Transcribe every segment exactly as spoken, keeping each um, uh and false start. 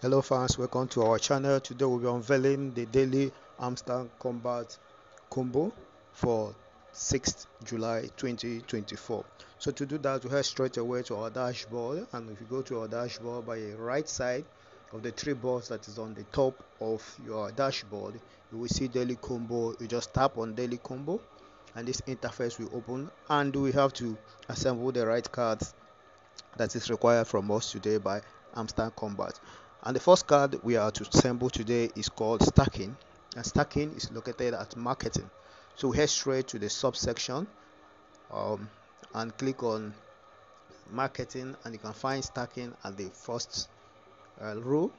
Hello fans, welcome to our channel. Today we'll be unveiling the daily Hamster Kombat combo for sixth July twenty twenty-four. So to do that, we head straight away to our dashboard, and if you go to our dashboard by the right side of the three balls that is on the top of your dashboard, you will see daily combo. You just tap on daily combo and this interface will open, and we have to assemble the right cards that is required from us today by Hamster Kombat. And the first card we are to assemble today is called Stacking, and Stacking is located at Marketing. So head straight to the subsection um, and click on Marketing, and you can find Stacking at the first uh, row.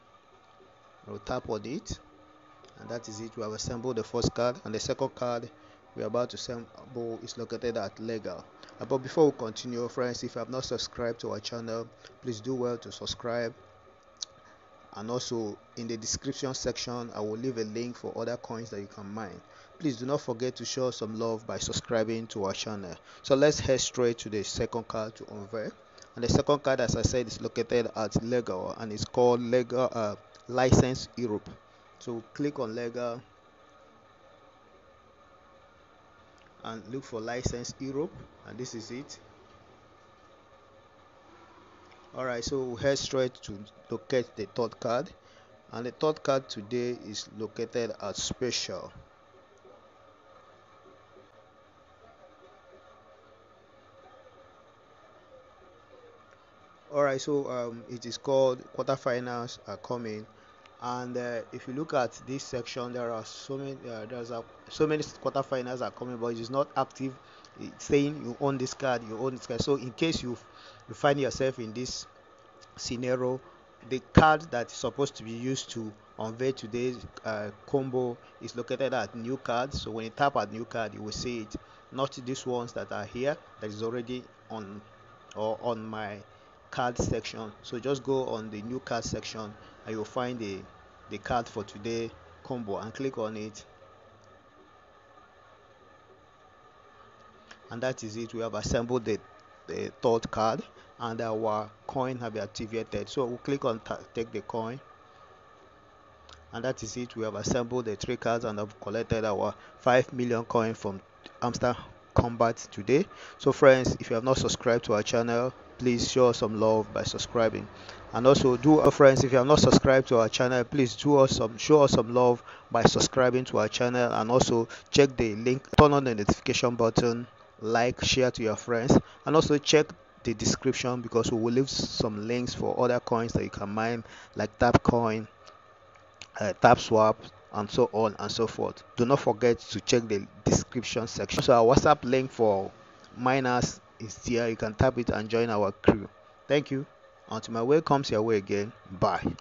We'll tap on it, and that is it. We have assembled the first card, and the second card we are about to assemble is located at Legal. Uh, but before we continue, friends, if you have not subscribed to our channel, please do well to subscribe. And also in the description section, I will leave a link for other coins that you can mine. Please do not forget to show some love by subscribing to our channel. So let's head straight to the second card to unveil. And the second card, as I said, is located at Legal, and it's called Legal uh, License Europe. So click on Legal and look for License Europe, and this is it. Alright, so we'll head straight to locate the third card, and the third card today is located at Special. Alright, so um, it is called Quarterfinals Are Coming, and uh, if you look at this section, there are so many uh, there's a, so many quarterfinals are coming, but it is not active. It's saying you own this card, you own this card. So in case you you find yourself in this scenario, the card that's supposed to be used to unveil today's uh, combo is located at New Card. So when you tap at New Card, you will see it, not these ones that are here that is already on or on my card section. So just go on the New Card section and you'll find the the card for today combo, and click on it, and that is it. We have assembled the, the third card, and our coin have been activated. So we'll click on take the coin, and that is it. We have assembled the three cards and have collected our five million coin from Hamster Kombat today. So friends, if you have not subscribed to our channel, please show some love by subscribing. And also do uh, friends, if you have not subscribed to our channel, please do us some show us some love by subscribing to our channel, and also check the link, turn on the notification button, like, share to your friends, and also check the description, because we will leave some links for other coins that you can mine, like TapCoin, uh, TapSwap, and so on and so forth. Do not forget to check the description section. So our WhatsApp link for miners is here. You can tap it and join our crew. Thank you. Until my way comes your way again. Bye.